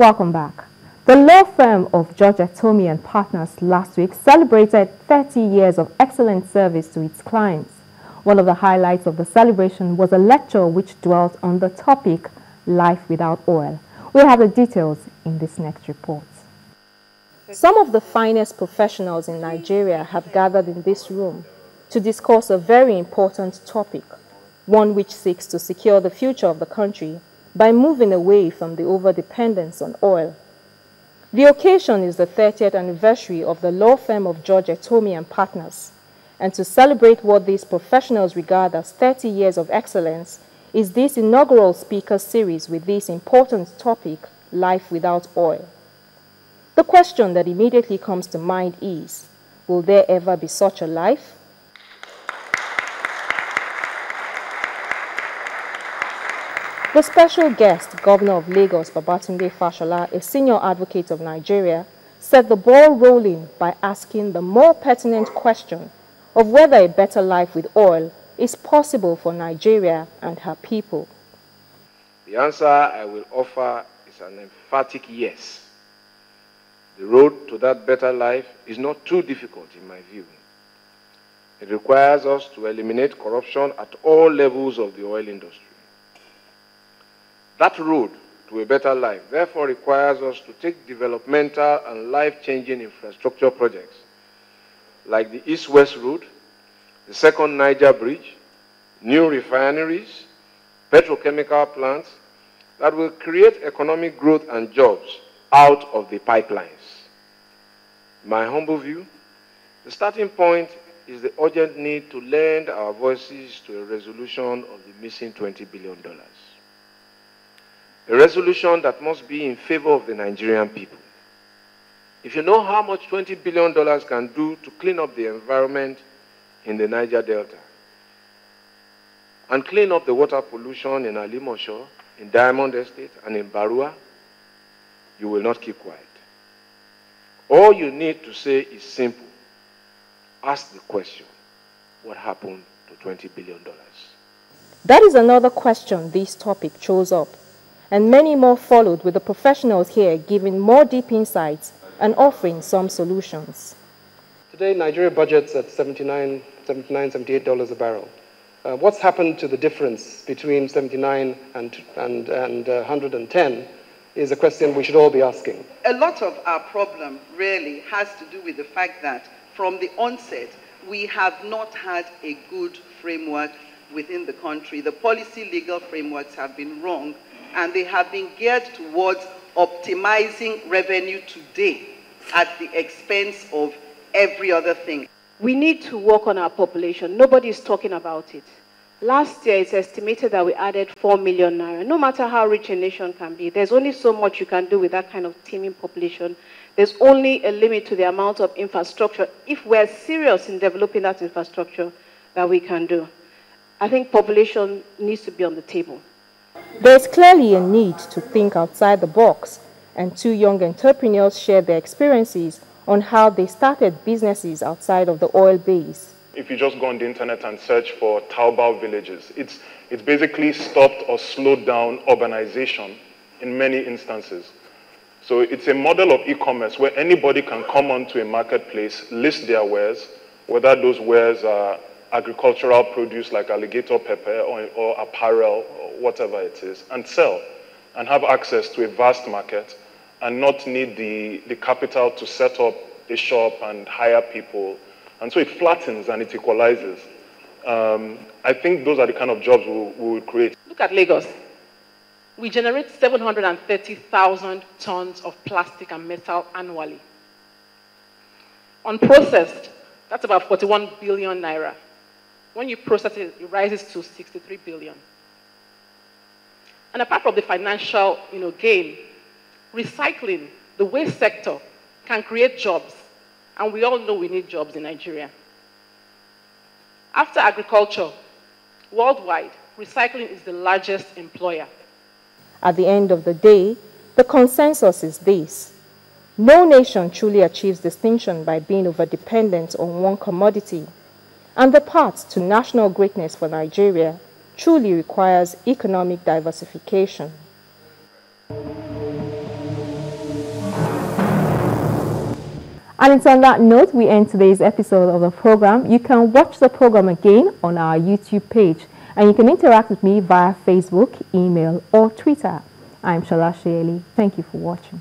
Welcome back. The law firm of George Etomi and Partners last week celebrated 30 years of excellent service to its clients. One of the highlights of the celebration was a lecture which dwelt on the topic, Life Without Oil. We'll have the details in this next report. Some of the finest professionals in Nigeria have gathered in this room to discuss a very important topic, one which seeks to secure the future of the country by moving away from the overdependence on oil. The occasion is the 30th anniversary of the law firm of George Etomi and Partners, and to celebrate what these professionals regard as 30 years of excellence is this inaugural speaker series with this important topic, Life Without Oil. The question that immediately comes to mind is, will there ever be such a life? The special guest, Governor of Lagos, Babatunde Fashola, a senior advocate of Nigeria, set the ball rolling by asking the more pertinent question of whether a better life with oil is possible for Nigeria and her people. The answer I will offer is an emphatic yes. The road to that better life is not too difficult, in my view. It requires us to eliminate corruption at all levels of the oil industry. That road to a better life therefore requires us to take developmental and life-changing infrastructure projects like the East-West Road, the Second Niger Bridge, new refineries, petrochemical plants that will create economic growth and jobs out of the pipelines. My humble view, the starting point is the urgent need to lend our voices to a resolution of the missing $20 billion. A resolution that must be in favor of the Nigerian people. If you know how much $20 billion can do to clean up the environment in the Niger Delta and clean up the water pollution in Alimosho, in Diamond Estate, and in Barua, you will not keep quiet. All you need to say is simple. Ask the question, what happened to $20 billion? That is another question this topic chose up. And many more followed with the professionals here giving more deep insights and offering some solutions. Today, Nigeria budgets at $78 a barrel. What's happened to the difference between 79 and 110 is a question we should all be asking. A lot of our problem really has to do with the fact that from the onset, we have not had a good framework within the country. The policy legal frameworks have been wrong, and they have been geared towards optimizing revenue today at the expense of every other thing. We need to work on our population. Nobody is talking about it. Last year, it's estimated that we added 4 million naira. No matter how rich a nation can be, there's only so much you can do with that kind of teeming population. There's only a limit to the amount of infrastructure, if we're serious in developing that infrastructure, that we can do. I think population needs to be on the table. There is clearly a need to think outside the box, and two young entrepreneurs shared their experiences on how they started businesses outside of the oil base. If you just go on the internet and search for Taobao villages, it's basically stopped or slowed down urbanization in many instances. So it's a model of e-commerce where anybody can come onto a marketplace, list their wares, whether those wares are agricultural produce like alligator pepper or apparel or whatever it is, and sell and have access to a vast market and not need the capital to set up a shop and hire people. And so it flattens and it equalizes. I think those are the kind of jobs we will create. Look at Lagos. We generate 730,000 tons of plastic and metal annually. Unprocessed, that's about 41 billion naira. When you process it, it rises to 63 billion. And apart from the financial gain, recycling, the waste sector, can create jobs. And we all know we need jobs in Nigeria. After agriculture, worldwide, recycling is the largest employer. At the end of the day, the consensus is this. No nation truly achieves distinction by being overdependent on one commodity. And the path to national greatness for Nigeria truly requires economic diversification. And it's on that note we end today's episode of the program. You can watch the program again on our YouTube page, and you can interact with me via Facebook, email, or Twitter. I'm Shola Soyele. Thank you for watching.